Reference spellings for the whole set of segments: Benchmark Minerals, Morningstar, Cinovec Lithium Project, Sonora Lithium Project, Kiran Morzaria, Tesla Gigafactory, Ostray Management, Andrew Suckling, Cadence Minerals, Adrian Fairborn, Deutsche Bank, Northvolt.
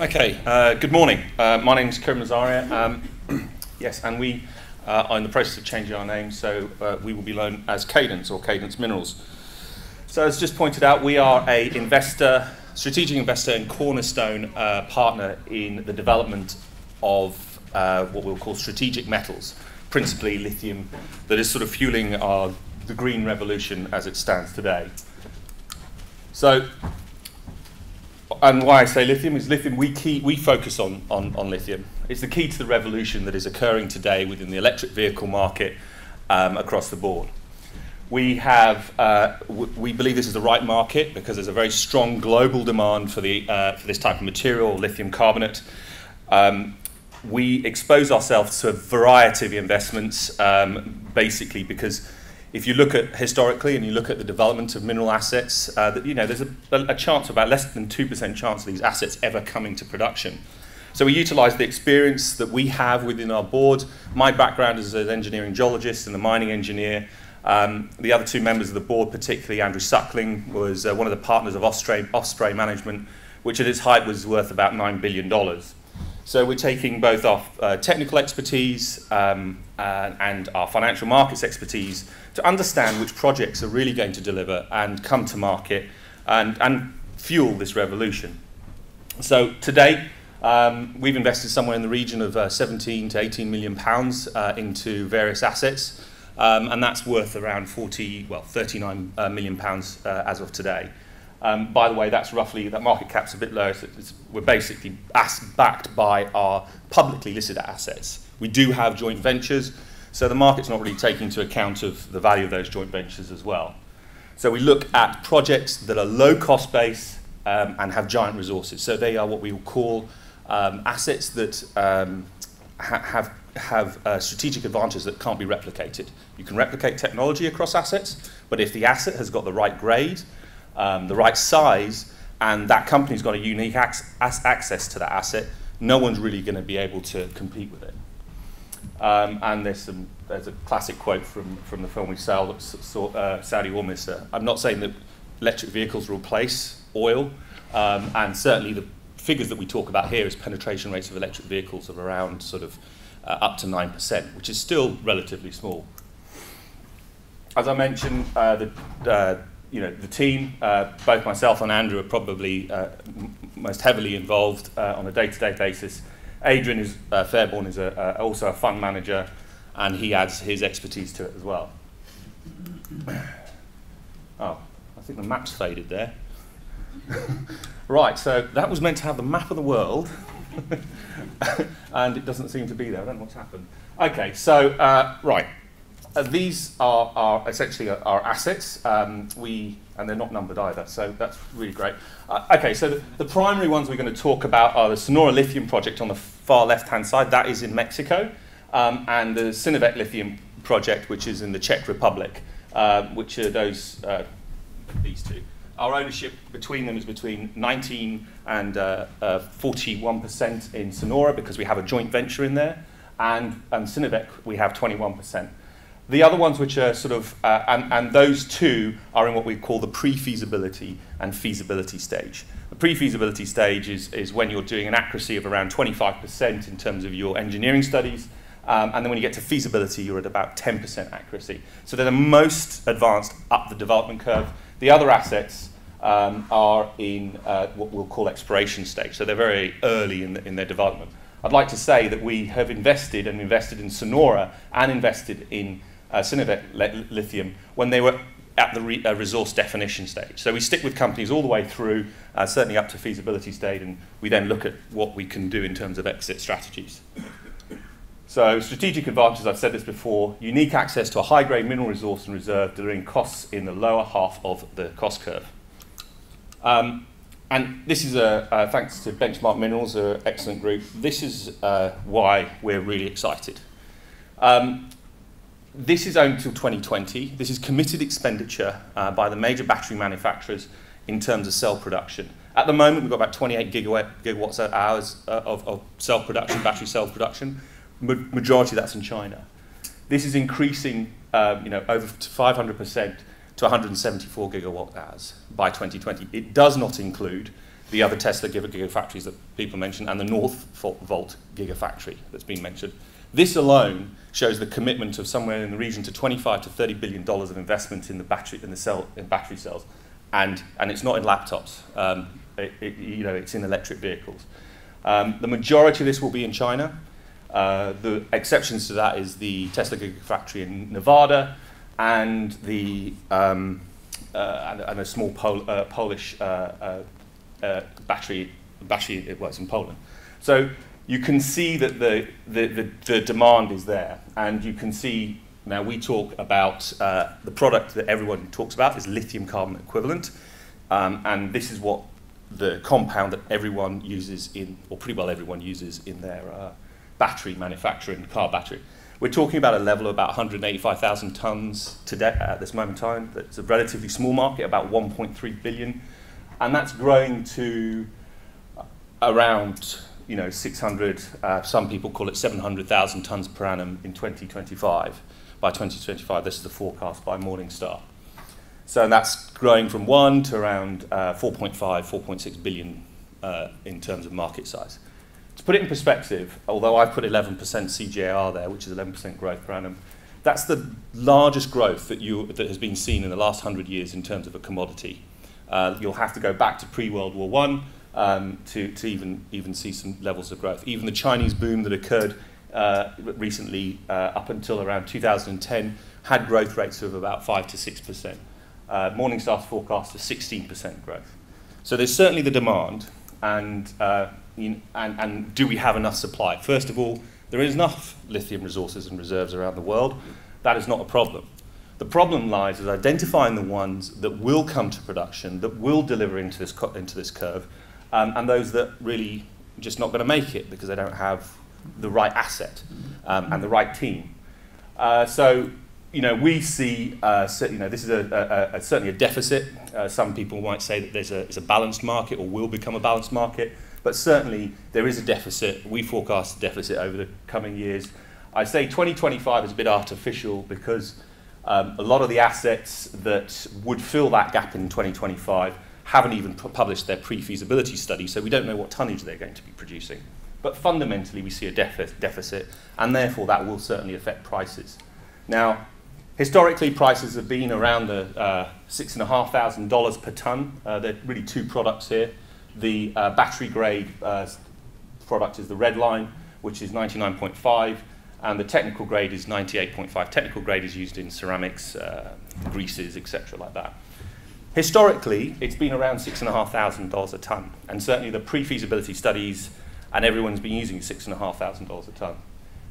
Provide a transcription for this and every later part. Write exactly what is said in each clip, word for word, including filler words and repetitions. Okay, uh, good morning. Uh, my name is Kiran Morzaria. Um, yes, and we uh, are in the process of changing our name, so uh, we will be known as Cadence or Cadence Minerals. So as just pointed out, we are a investor, strategic investor and cornerstone uh, partner in the development of uh, what we'll call strategic metals, principally lithium, that is sort of fueling our, the green revolution as it stands today. So, and why I say lithium is lithium, we, key, we focus on, on, on lithium. It's the key to the revolution that is occurring today within the electric vehicle market um, across the board. We, have, uh, w we believe this is the right market because there's a very strong global demand for, the, uh, for this type of material, lithium carbonate. Um, we expose ourselves to a variety of investments, um, basically because if you look at historically and you look at the development of mineral assets, uh, that, you know, there's a, a chance, about less than two percent chance of these assets ever coming to production. So we utilise the experience that we have within our board. My background is as an engineering geologist and a mining engineer. Um, the other two members of the board, particularly Andrew Suckling, was uh, one of the partners of Ostray, Ostray Management, which at its height was worth about nine billion dollars. So we're taking both our uh, technical expertise um, uh, and our financial markets expertise to understand which projects are really going to deliver and come to market and, and fuel this revolution. So today, um, we've invested somewhere in the region of uh, seventeen to eighteen million pounds uh, into various assets. Um, and that's worth around forty, well, thirty-nine uh, million pounds uh, as of today. Um, by the way, that's roughly, that market cap's a bit lower. So it's, we're basically as backed by our publicly listed assets. We do have joint ventures, so the market's not really taking into account of the value of those joint ventures as well. So we look at projects that are low cost base um, and have giant resources. So they are what we will call um, assets that um, ha have have uh, strategic advantages that can't be replicated. You can replicate technology across assets, but if the asset has got the right grade, um, the right size, and that company's got a unique ac access to that asset, no one's really going to be able to compete with it. Um, and there's, some, there's a classic quote from, from the film we saw, uh, Saudi oil minister. I'm not saying that electric vehicles replace oil, um, and certainly the figures that we talk about here is penetration rates of electric vehicles of around sort of Uh, up to nine percent, which is still relatively small. As I mentioned, uh, the, uh, you know, the team, uh, both myself and Andrew are probably uh, m most heavily involved uh, on a day-to-day basis. Adrian is, uh, Fairborn is a, uh, also a fund manager, and he adds his expertise to it as well. Oh, I think the map's faded there. Right, so that was meant to have the map of the world. And it doesn't seem to be there. I don't know what's happened. Okay, so uh, right, uh, these are, are essentially our assets. Um, we and they're not numbered either, so that's really great. Uh, okay, so the, the primary ones we're going to talk about are the Sonora Lithium Project on the far left-hand side. That is in Mexico, um, and the Cinovec Lithium Project, which is in the Czech Republic. Uh, which are those uh, these two. Our ownership between them is between nineteen and forty-one percent in Sonora because we have a joint venture in there, and, and Cinovec we have twenty-one percent. The other ones which are sort of, uh, and, and those two are in what we call the pre-feasibility and feasibility stage. The pre-feasibility stage is, is when you're doing an accuracy of around twenty-five percent in terms of your engineering studies, um, and then when you get to feasibility you're at about ten percent accuracy. So they're the most advanced up the development curve. The other assets um, are in uh, what we'll call exploration stage, so they're very early in, the, in their development. I'd like to say that we have invested and invested in Sonora and invested in uh, Cinovec Lithium when they were at the re uh, resource definition stage. So we stick with companies all the way through, uh, certainly up to feasibility stage, and we then look at what we can do in terms of exit strategies. So strategic advantages, I've said this before, unique access to a high-grade mineral resource and reserve delivering costs in the lower half of the cost curve. Um, and this is, a, uh, thanks to Benchmark Minerals, an excellent group, this is uh, why we're really excited. Um, this is owned till twenty twenty. This is committed expenditure uh, by the major battery manufacturers in terms of cell production. At the moment, we've got about twenty-eight gigawatts hours uh, of, of cell production, battery cell production. Majority of that's in China. This is increasing, uh, you know, over five hundred percent to one hundred seventy-four gigawatt hours by twenty twenty. It does not include the other Tesla Gigafactories that people mentioned, and the Northvolt Gigafactory that's been mentioned. This alone shows the commitment of somewhere in the region to twenty-five to thirty billion dollars of investment in the battery in the cell in battery cells, and and it's not in laptops. Um, it, it, you know, it's in electric vehicles. Um, the majority of this will be in China. Uh, the exceptions to that is the Tesla Gigafactory in Nevada, and the um, uh, and, and a small Pol uh, Polish uh, uh, uh, battery battery it works in Poland. So you can see that the, the, the, the demand is there, and you can see now we talk about uh, the product that everyone talks about is lithium carbon equivalent, um, and this is what the compound that everyone uses in, or pretty well everyone uses in their uh, battery manufacturing, car battery. We're talking about a level of about one hundred eighty-five thousand tons today at this moment in time. That's a relatively small market, about one point three billion, and that's growing to around, you know, six hundred, uh, some people call it seven hundred thousand tons per annum in twenty twenty-five. By twenty twenty-five, this is the forecast by Morningstar. So that's growing from one to around uh, four point five, four point six billion uh, in terms of market size. To put it in perspective, although I put eleven percent C G A R there, which is eleven percent growth per annum, that's the largest growth that, you, that has been seen in the last one hundred years in terms of a commodity. Uh, you'll have to go back to pre-World War One Um, to, to even, even see some levels of growth. Even the Chinese boom that occurred uh, recently uh, up until around two thousand ten had growth rates of about five to six percent. Uh, Morningstar's forecast for sixteen percent growth. So there's certainly the demand, and, uh, in, and, and do we have enough supply? First of all, there is enough lithium resources and reserves around the world. That is not a problem. The problem lies in identifying the ones that will come to production, that will deliver into this, co into this curve, Um, and those that really just not going to make it because they don't have the right asset um, and the right team. Uh, so, you know, we see, uh, you know, this is a, a, a, certainly a deficit. Uh, some people might say that there's a, it's a balanced market or will become a balanced market, but certainly there is a deficit. We forecast a deficit over the coming years. I say twenty twenty-five is a bit artificial because um, a lot of the assets that would fill that gap in twenty twenty-five haven't even published their pre-feasibility study, so we don't know what tonnage they're going to be producing. But fundamentally, we see a defi- deficit, and therefore that will certainly affect prices. Now, historically, prices have been around the uh, six and a half thousand dollars per ton. Uh, there are really two products here. The uh, battery-grade uh, product is the red line, which is ninety-nine point five, and the technical grade is ninety-eight point five. Technical grade is used in ceramics, uh, greases, et cetera, like that. Historically, it's been around six thousand five hundred dollars a tonne, and certainly the pre-feasibility studies and everyone's been using six thousand five hundred dollars a tonne.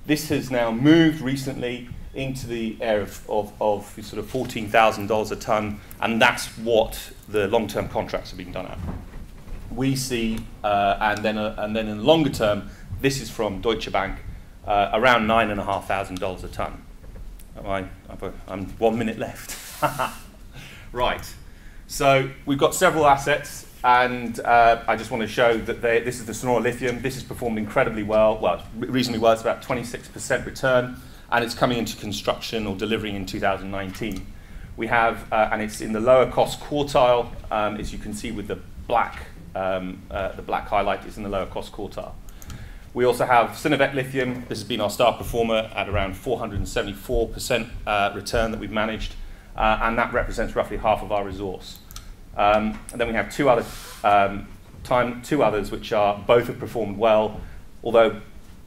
This has now moved recently into the area of, of, of sort of fourteen thousand dollars a tonne, and that's what the long-term contracts have been done at. We see, uh, and, then a, and then in the longer term, this is from Deutsche Bank, uh, around nine thousand five hundred dollars a tonne. I, I'm one minute left. Right. So we've got several assets, and uh, I just want to show that they, this is the Sonora Lithium. This has performed incredibly well, well, reasonably well. It's about twenty-six percent return, and it's coming into construction or delivering in two thousand nineteen. We have, uh, and it's in the lower cost quartile, um, as you can see with the black, um, uh, the black highlight is in the lower cost quartile. We also have Cinovec Lithium. This has been our star performer at around four hundred seventy-four percent uh, return that we've managed. Uh, and that represents roughly half of our resource. Um, and then we have two other um, time, two others which are both have performed well, although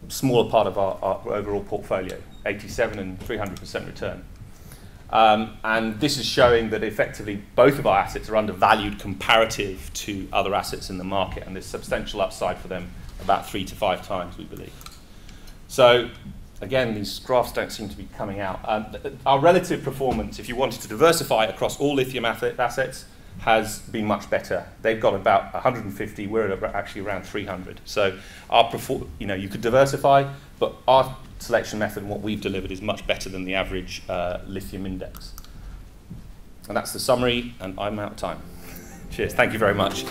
smaller part of our, our overall portfolio, eighty-seven and three hundred percent return. Um, and this is showing that effectively both of our assets are undervalued comparative to other assets in the market, and there's substantial upside for them, about three to five times, we believe. So. Again, these graphs don't seem to be coming out. Um, our relative performance, if you wanted to diversify across all lithium assets, has been much better. They've got about one hundred fifty, we're at actually around three hundred. So our you know, you could diversify, but our selection method and what we've delivered is much better than the average uh, lithium index. And that's the summary, and I'm out of time. Cheers, thank you very much.